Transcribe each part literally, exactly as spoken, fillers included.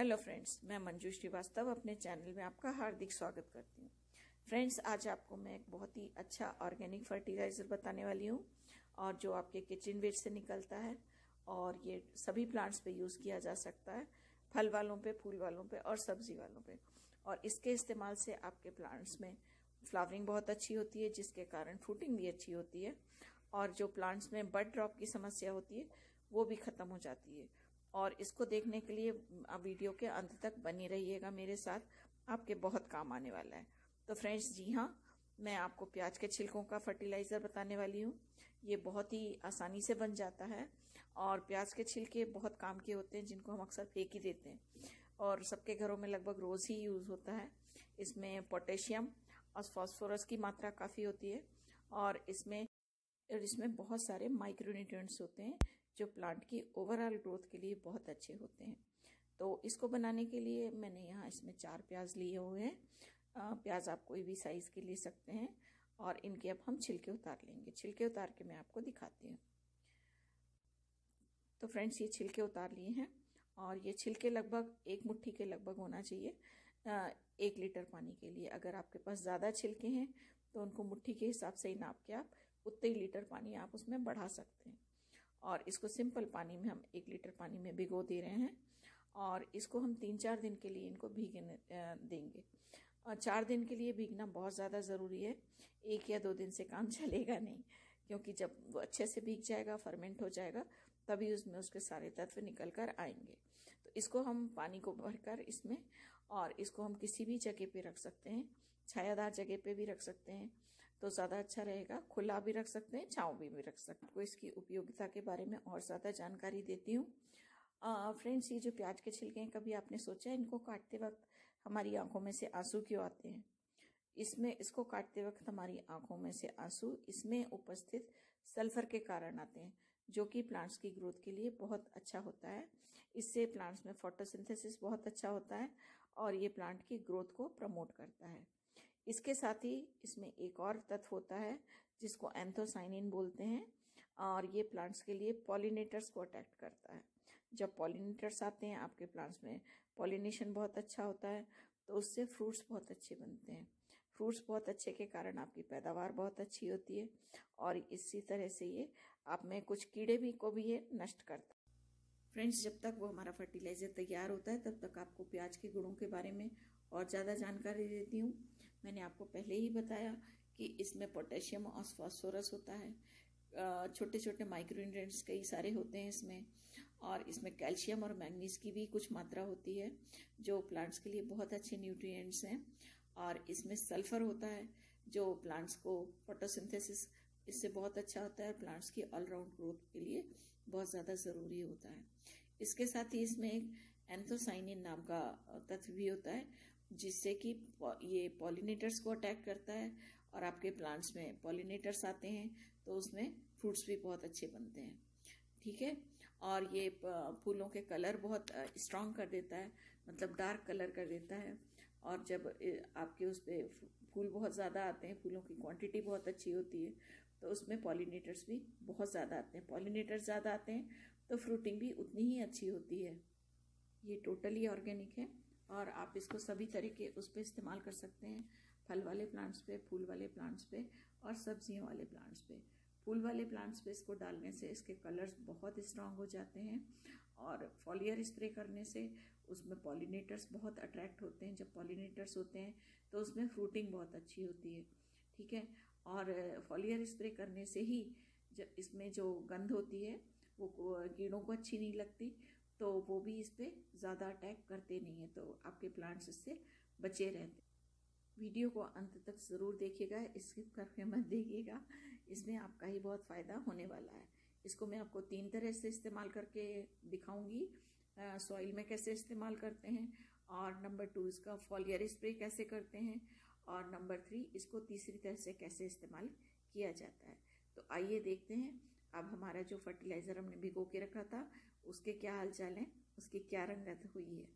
Hello friends, मैं मंजू श्रीवास्तव अपने channel में आपका हार्दिक स्वागत करती हूँ। फ्रेंड्स, आज आपको मैं एक बहुत ही अच्छा ऑर्गेनिक फर्टिलाइजर बताने वाली हूँ और जो आपके किचन वेस्ट से निकलता है और ये सभी प्लांट्स पे यूज़ किया जा सकता है, फल वालों पे, फूल वालों पे और सब्जी वालों पे। और इसके इस्तेमाल से आपके प्लांट्स में फ्लावरिंग बहुत अच्छी होती है, जिसके कारण फ्रूटिंग भी अच्छी होती है और जो प्लांट्स में बड ड्रॉप की समस्या होती है वो भी खत्म हो जाती है। और इसको देखने के लिए आप वीडियो के अंत तक बनी रहिएगा मेरे साथ, आपके बहुत काम आने वाला है। तो फ्रेंड्स जी हाँ, मैं आपको प्याज के छिलकों का फर्टिलाइज़र बताने वाली हूँ। ये बहुत ही आसानी से बन जाता है और प्याज के छिलके बहुत काम के होते हैं, जिनको हम अक्सर फेंक ही देते हैं और सबके घरों में लगभग रोज़ ही यूज़ होता है। इसमें पोटेशियम और फॉस्फोरस की मात्रा काफ़ी होती है और इसमें इसमें बहुत सारे माइक्रोन्यूट्रिएंट्स होते हैं जो प्लांट की ओवरऑल ग्रोथ के लिए बहुत अच्छे होते हैं। तो इसको बनाने के लिए मैंने यहाँ इसमें चार प्याज लिए हुए हैं। प्याज आप कोई भी साइज़ के ले सकते हैं और इनके अब हम छिलके उतार लेंगे। छिलके उतार के मैं आपको दिखाती हूँ। तो फ्रेंड्स, ये छिलके उतार लिए हैं और ये छिलके लगभग एक मुट्ठी के लगभग होना चाहिए एक लीटर पानी के लिए। अगर आपके पास ज़्यादा छिलके हैं तो उनको मुट्ठी के हिसाब से ही नाप के आप उतने लीटर पानी आप उसमें बढ़ा सकते हैं। और इसको सिंपल पानी में हम एक लीटर पानी में भिगो दे रहे हैं और इसको हम तीन चार दिन के लिए इनको भीगने देंगे। और चार दिन के लिए भीगना बहुत ज़्यादा ज़रूरी है, एक या दो दिन से काम चलेगा नहीं, क्योंकि जब वो अच्छे से भीग जाएगा, फर्मेंट हो जाएगा, तभी उसमें उसके सारे तत्व निकल कर आएंगे। तो इसको हम पानी को भरकर इसमें, और इसको हम किसी भी जगह पे रख सकते हैं, छायादार जगह पे भी रख सकते हैं तो ज़्यादा अच्छा रहेगा। खुला भी रख सकते हैं, छाँव भी, भी रख सकते हैं। तो इसकी उपयोगिता के बारे में और ज़्यादा जानकारी देती हूँ। फ्रेंड्स, ये जो प्याज के छिलके हैं, कभी आपने सोचा है इनको काटते वक्त हमारी आँखों में से आंसू क्यों आते हैं? इसमें इसको काटते वक्त हमारी आँखों में से आंसू इसमें उपस्थित सल्फर के कारण आते हैं, जो कि प्लांट्स की ग्रोथ के लिए बहुत अच्छा होता है। इससे प्लांट्स में फोटोसिंथेसिस बहुत अच्छा होता है और ये प्लांट की ग्रोथ को प्रमोट करता है। इसके साथ ही इसमें एक और तत्व होता है जिसको एंथोसाइनिन बोलते हैं और ये प्लांट्स के लिए पॉलिनेटर्स को अट्रैक्ट करता है। जब पॉलिनेटर्स आते हैं आपके प्लांट्स में, पॉलिनेशन बहुत अच्छा होता है तो उससे फ्रूट्स बहुत अच्छे बनते हैं। फ्रूट्स बहुत अच्छे के कारण आपकी पैदावार बहुत अच्छी होती है और इसी तरह से ये आप में कुछ कीड़े भी को भी ये नष्ट करता है। फ्रेंड्स, जब तक वो हमारा फर्टिलाइज़र तैयार होता है तब तक आपको प्याज के गुणों के बारे में और ज़्यादा जानकारी देती हूँ। मैंने आपको पहले ही बताया कि इसमें पोटेशियम और फॉस्फोरस होता है, छोटे छोटे माइक्रोन्यूट्रिएंट्स कई सारे होते हैं इसमें, और इसमें कैल्शियम और मैंगनीज की भी कुछ मात्रा होती है जो प्लांट्स के लिए बहुत अच्छे न्यूट्रिएंट्स हैं। और इसमें सल्फर होता है जो प्लांट्स को फोटोसिंथेसिस इससे बहुत अच्छा होता है, प्लांट्स की ऑलराउंड ग्रोथ के लिए बहुत ज़्यादा ज़रूरी होता है। इसके साथ ही इसमें एक एंथोसाइनिन नाम का तत्व भी होता है जिससे कि ये पॉलिनेटर्स को अटैक करता है और आपके प्लांट्स में पॉलिनेटर्स आते हैं तो उसमें फ्रूट्स भी बहुत अच्छे बनते हैं, ठीक है। और ये फूलों के कलर बहुत स्ट्रॉन्ग कर देता है, मतलब डार्क कलर कर देता है। और जब आपके उस पर फूल बहुत ज़्यादा आते हैं, फूलों की क्वांटिटी बहुत अच्छी होती है तो उसमें पॉलिनेटर्स भी बहुत ज़्यादा आते हैं। पॉलिनेटर्स ज़्यादा आते हैं तो फ्रूटिंग भी उतनी ही अच्छी होती है। ये टोटली ऑर्गेनिक है और आप इसको सभी तरह के उस पर इस्तेमाल कर सकते हैं, फल वाले प्लांट्स पे, फूल वाले प्लांट्स पे और सब्जियों वाले प्लांट्स पे। फूल वाले प्लांट्स पे इसको डालने से इसके कलर्स बहुत स्ट्रांग हो जाते हैं और फॉलियर स्प्रे करने से उसमें पॉलिनेटर्स बहुत अट्रैक्ट होते हैं। जब पॉलिनेटर्स होते हैं तो उसमें फ्रूटिंग बहुत अच्छी होती है, ठीक है। और फॉलियर स्प्रे करने से ही जब इसमें जो गंध होती है वो कीड़ों को अच्छी नहीं लगती, तो वो भी इस पर ज़्यादा अटैक करते नहीं है, तो आपके प्लांट्स इससे बचे रहते। वीडियो को अंत तक ज़रूर देखिएगा, स्किप करके मत देखिएगा, इसमें आपका ही बहुत फ़ायदा होने वाला है। इसको मैं आपको तीन तरह से इस्तेमाल करके दिखाऊंगी, सॉइल में कैसे इस्तेमाल करते हैं, और नंबर टू इसका फॉलियर स्प्रे कैसे करते हैं, और नंबर थ्री इसको तीसरी तरह से कैसे इस्तेमाल किया जाता है। तो आइए देखते हैं अब हमारा जो फर्टिलाइज़र हमने भिगो के रखा था उसके क्या हालचाल हैं, उसकी क्या रंगत हुई है।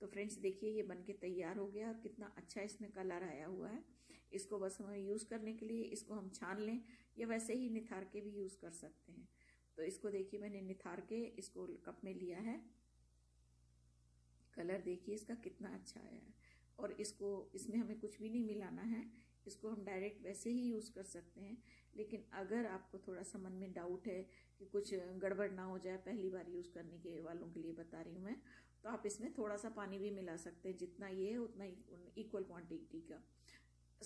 तो फ्रेंड्स देखिए, ये बनके तैयार हो गया और कितना अच्छा इसमें कलर आया हुआ है। इसको बस हमें यूज़ करने के लिए इसको हम छान लें या वैसे ही निथार के भी यूज़ कर सकते हैं। तो इसको देखिए, मैंने निथार के इसको कप में लिया है कलर देखिए इसका कितना अच्छा आया है। और इसको इसमें हमें कुछ भी नहीं मिलाना है, इसको हम डायरेक्ट वैसे ही यूज़ कर सकते हैं। लेकिन अगर आपको थोड़ा सा मन में डाउट है कि कुछ गड़बड़ ना हो जाए, पहली बार यूज़ करने के वालों के लिए बता रही हूँ मैं, तो आप इसमें थोड़ा सा पानी भी मिला सकते हैं, जितना ये है उतना इक्वल क्वांटिटी का।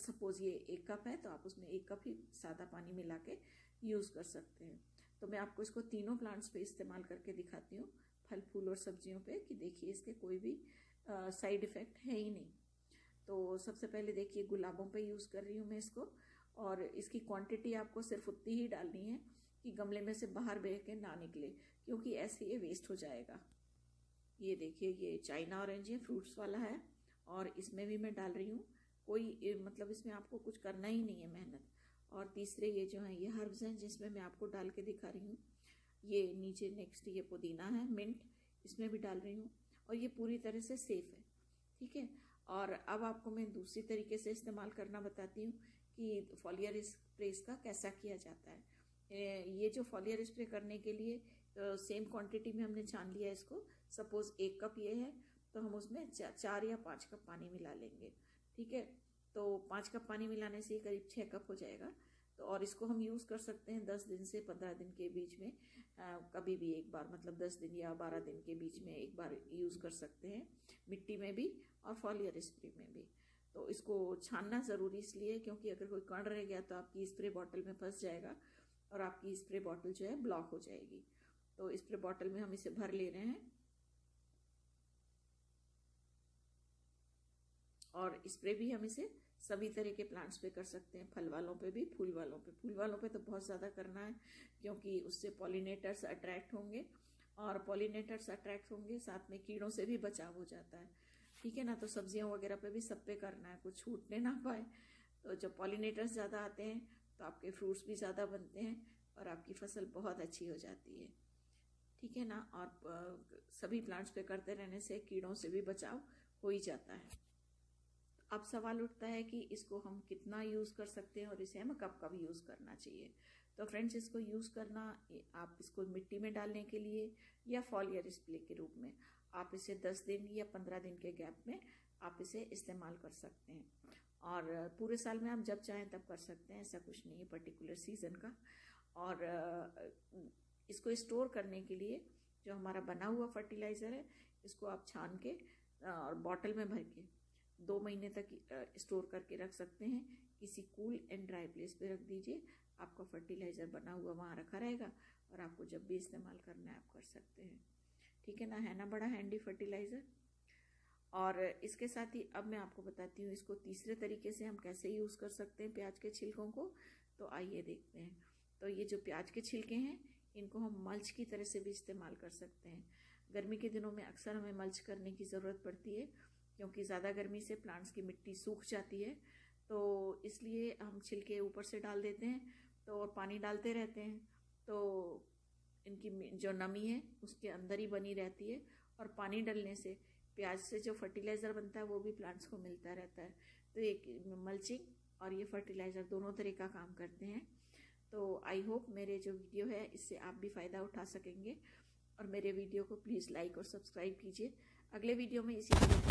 सपोज़ ये एक कप है तो आप उसमें एक कप ही सादा पानी मिला के यूज़ कर सकते हैं। तो मैं आपको इसको तीनों प्लांट्स पे इस्तेमाल करके दिखाती हूँ, फल फूल और सब्जियों पे, कि देखिए इसके कोई भी साइड इफ़ेक्ट है ही नहीं। तो सबसे पहले देखिए गुलाबों पे यूज़ कर रही हूँ मैं इसको, और इसकी क्वांटिटी आपको सिर्फ उतनी ही डालनी है कि गमले में से बाहर बह के ना निकले, क्योंकि ऐसे ये वेस्ट हो जाएगा। ये देखिए ये चाइना ऑरेंज है, फ्रूट्स वाला है, और इसमें भी मैं डाल रही हूँ। कोई मतलब इसमें आपको कुछ करना ही नहीं है मेहनत। और तीसरे ये जो हैं ये हर्ब्स हैं, जिसमें मैं आपको डाल के दिखा रही हूँ। ये नीचे नेक्स्ट ये पुदीना है, मिंट, इसमें भी डाल रही हूँ। और ये पूरी तरह से सेफ़ है, ठीक है। और अब आपको मैं दूसरी तरीके से इस्तेमाल करना बताती हूँ कि फॉलियर स्प्रे इसका कैसा किया जाता है। ये जो फॉलियर स्प्रे करने के लिए सेम क्वांटिटी में हमने छान लिया इसको। सपोज़ एक कप ये है तो हम उसमें चार या पाँच कप पानी मिला लेंगे, ठीक है। तो पाँच कप पानी मिलाने से करीब छः कप हो जाएगा। तो और इसको हम यूज़ कर सकते हैं दस दिन से पंद्रह दिन के बीच में, आ, कभी भी एक बार, मतलब दस दिन या बारह दिन के बीच में एक बार यूज़ कर सकते हैं, मिट्टी में भी और फॉलियर स्प्रे में भी। तो इसको छानना ज़रूरी इसलिए क्योंकि अगर कोई कण रह गया तो आपकी स्प्रे बॉटल में फंस जाएगा और आपकी स्प्रे बॉटल जो है ब्लॉक हो जाएगी। तो स्प्रे बॉटल में हम इसे भर ले रहे हैं और स्प्रे भी हम इसे सभी तरह के प्लांट्स पे कर सकते हैं, फल वालों पे भी, फूल वालों पे। फूल वालों पे तो बहुत ज़्यादा करना है क्योंकि उससे पॉलिनेटर्स अट्रैक्ट होंगे, और पॉलिनेटर्स अट्रैक्ट होंगे साथ में कीड़ों से भी बचाव हो जाता है, ठीक है ना। तो सब्जियों वगैरह पे भी सब पे करना है, कुछ छूटने ना पाए। तो जब पॉलिनेटर्स ज़्यादा आते हैं तो आपके फ्रूट्स भी ज़्यादा बनते हैं और आपकी फसल बहुत अच्छी हो जाती है, ठीक है ना। और सभी प्लांट्स पे करते रहने से कीड़ों से भी बचाव हो ही जाता है। अब सवाल उठता है कि इसको हम कितना यूज़ कर सकते हैं और इसे हमें कब कब यूज़ करना चाहिए। तो फ्रेंड्स, इसको यूज़ करना आप इसको मिट्टी में डालने के लिए या फॉलियर स्प्रे के रूप में आप इसे दस दिन या पंद्रह दिन के गैप में आप इसे इस्तेमाल कर सकते हैं। और पूरे साल में आप जब चाहें तब कर सकते हैं, ऐसा कुछ नहीं है पर्टिकुलर सीज़न का। और इसको स्टोर करने के लिए जो हमारा बना हुआ फर्टिलाइज़र है इसको आप छान के और बॉटल में भर के दो महीने तक स्टोर करके रख सकते हैं। किसी कूल एंड ड्राई प्लेस पे रख दीजिए, आपका फर्टिलाइज़र बना हुआ वहाँ रखा रहेगा और आपको जब भी इस्तेमाल करना है आप कर सकते हैं, ठीक है ना। है ना बड़ा हैंडी फर्टिलाइज़र। और इसके साथ ही अब मैं आपको बताती हूँ इसको तीसरे तरीके से हम कैसे यूज़ कर सकते हैं प्याज के छिलकों को, तो आइए देखते हैं। तो ये जो प्याज के छिलके हैं इनको हम मल्च की तरह से भी इस्तेमाल कर सकते हैं। गर्मी के दिनों में अक्सर हमें मल्च करने की ज़रूरत पड़ती है क्योंकि ज़्यादा गर्मी से प्लांट्स की मिट्टी सूख जाती है, तो इसलिए हम छिलके ऊपर से डाल देते हैं तो और पानी डालते रहते हैं, तो इनकी जो नमी है उसके अंदर ही बनी रहती है। और पानी डालने से प्याज से जो फर्टिलाइज़र बनता है वो भी प्लांट्स को मिलता रहता है। तो एक मल्चिंग और ये फर्टिलाइज़र दोनों तरह का काम करते हैं। तो आई होप मेरे जो वीडियो है इससे आप भी फ़ायदा उठा सकेंगे, और मेरे वीडियो को प्लीज़ लाइक और सब्सक्राइब कीजिए। अगले वीडियो में इसी